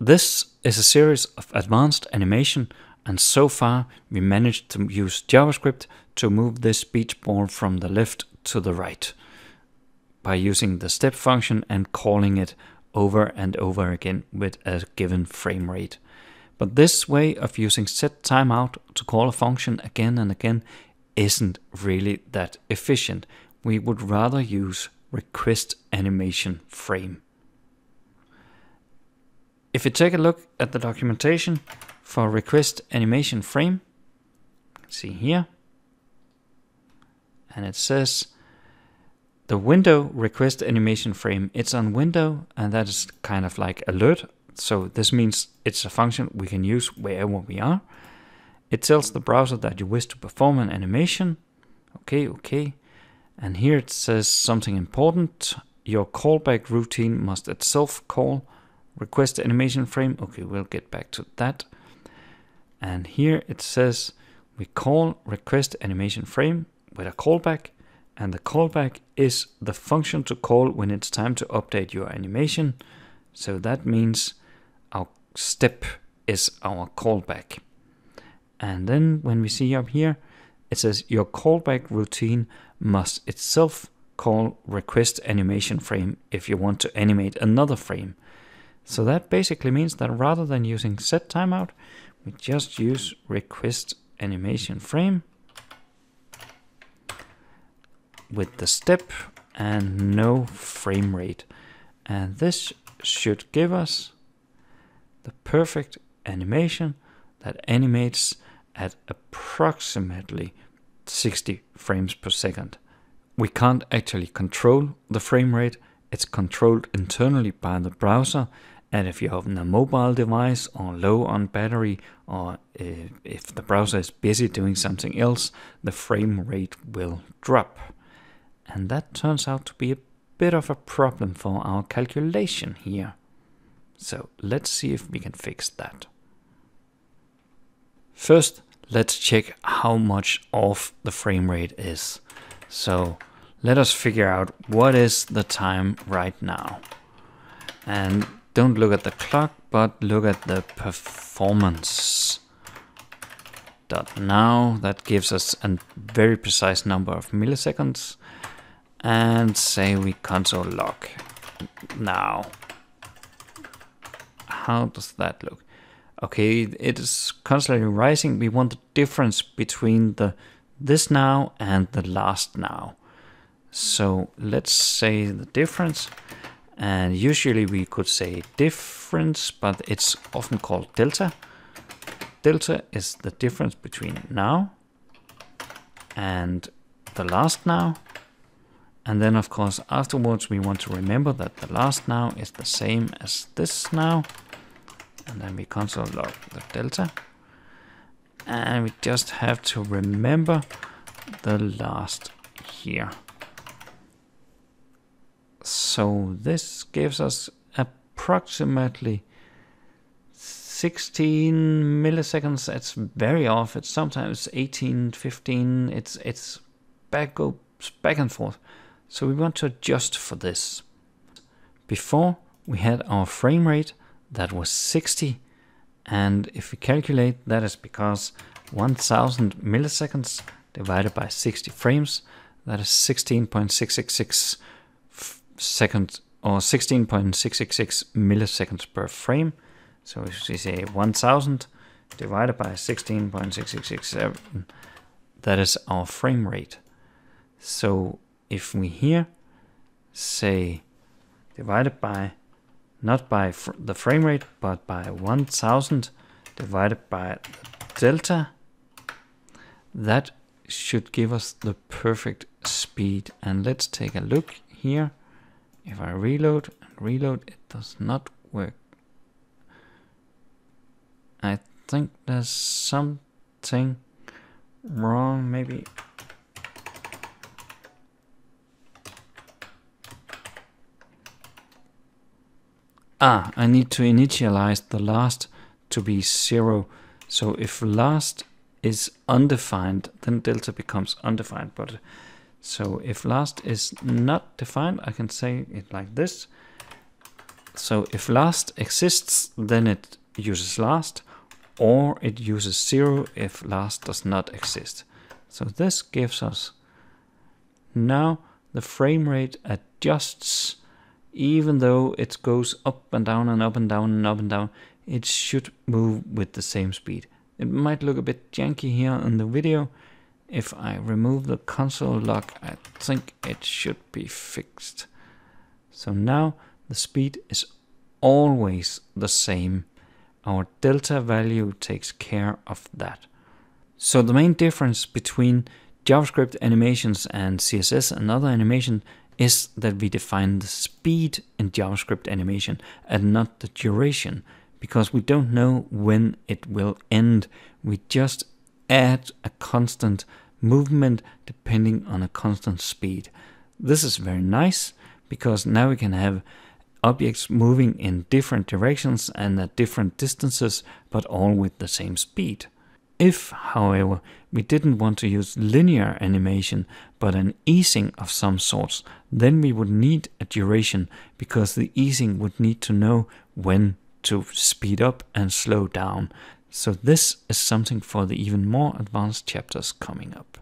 This is a series of advanced animation, and so far we managed to use JavaScript to move this beach ball from the left to the right by using the step function and calling it over and over again with a given frame rate. But this way of using setTimeout to call a function again and again isn't really that efficient. We would rather use requestAnimationFrame. If you take a look at the documentation for requestAnimationFrame, see here, and it says the window requestAnimationFrame, it's on window, and that is kind of like alert. So this means it's a function we can use wherever we are. It tells the browser that you wish to perform an animation. Okay. And here it says something important. Your callback routine must itself call requestAnimationFrame. Okay, we'll get back to that. And here it says we call requestAnimationFrame with a callback, and the callback is the function to call when it's time to update your animation. So that means our step is our callback. And then when we see up here, it says your callback routine must itself call requestAnimationFrame if you want to animate another frame. So that basically means that rather than using setTimeout, we just use requestAnimationFrame with the step and no frame rate. And this should give us the perfect animation that animates at approximately 60 frames per second. We can't actually control the frame rate. It's controlled internally by the browser. And if you have a mobile device or low on battery, or if the browser is busy doing something else, the frame rate will drop. And that turns out to be a bit of a problem for our calculation here. So let's see if we can fix that. First, let's check how much off the frame rate is. So let us figure out what is the time right now. And don't look at the clock, but look at the performance.now. That gives us a very precise number of milliseconds. And say we console log now. How does that look? Okay, it is constantly rising. We want the difference between the this now and the last now. So let's say the difference. And usually we could say difference, but it's often called delta. Delta is the difference between now and the last now. And then, of course, afterwards, we want to remember that the last now is the same as this now. And then we console log the delta. And we just have to remember the last here. So this gives us approximately 16 milliseconds. It's very off. It's sometimes 18, 15. It's back and forth. So we want to adjust for this. Before, we had our frame rate that was 60, and if we calculate, that is because 1000 milliseconds divided by 60 frames, that is 16.666 seconds, or 16.666 milliseconds per frame. So if we say 1000 divided by 16.6667, that is our frame rate. So if we here say divided by, not by the frame rate, but by 1000 divided by the delta, that should give us the perfect speed. And let's take a look here. If I reload and reload, it does not work. I think there's something wrong, maybe. Ah, I need to initialize the last to be 0. So if last is undefined, then delta becomes undefined. But so if last is not defined, I can say it like this. So if last exists, then it uses last, or it uses 0 if last does not exist. So this gives us now the frame rate adjusts, even though it goes up and down and up and down and up and down, it should move with the same speed. It might look a bit janky here in the video. If I remove the console log, I think it should be fixed. So now the speed is always the same. Our delta value takes care of that. So the main difference between JavaScript animations and CSS and other animation is that we define the speed in JavaScript animation and not the duration, because we don't know when it will end. We just add a constant movement depending on a constant speed. This is very nice because now we can have objects moving in different directions and at different distances, but all with the same speed. If, however, we didn't want to use linear animation, but an easing of some sorts, then we would need a duration, because the easing would need to know when to speed up and slow down. So this is something for the even more advanced chapters coming up.